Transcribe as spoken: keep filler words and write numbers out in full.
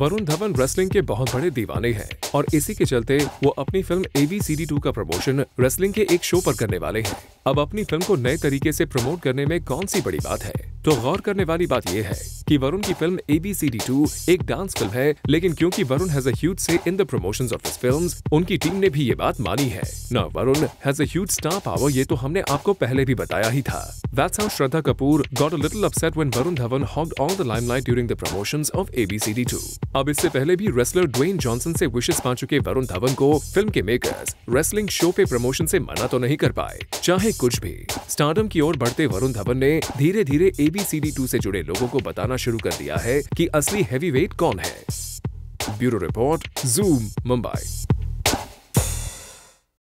Varun Dhawan wrestling के बहुत बड़े दीवाने हैं और इसी के चलते वो अपनी film A B C D two का प्रमोशन रेसलिंग के एक शो पर करने वाले हैं। अब अपनी फिल्म को नए तरीके से प्रमोट करने में कौन सी बड़ी बात है? तो गौर करने वाली बात यह है कि वरुण की film A B C D two एक डांस फिल्म है, लेकिन क्योंकि Varun has a huge say in the promotions of his films, उनकी टीम ने भी ये बात मानी है। ना Varun has a huge star power, ये तो हमने आपको पहले भी बताया ही था। That's how Shraddha Kapoor got a little upset when Varun Dhawan hogged all the limelight during the promotions of A B C D two. अब इससे पहले भी रेसलर ड्वेन जॉनसन से विशेष पा चुके वरुण धवन को फिल्म के मेकर्स रेसलिंग शो पे प्रमोशन से मना तो नहीं कर पाए, चाहे कुछ भी। स्टारडम की ओर बढ़ते वरुण धवन ने धीरे धीरे A B C D two से जुड़े लोगों को बताना शुरू कर दिया है कि असली हैवीवेट कौन है। Bureau report, zoom, Mumbai.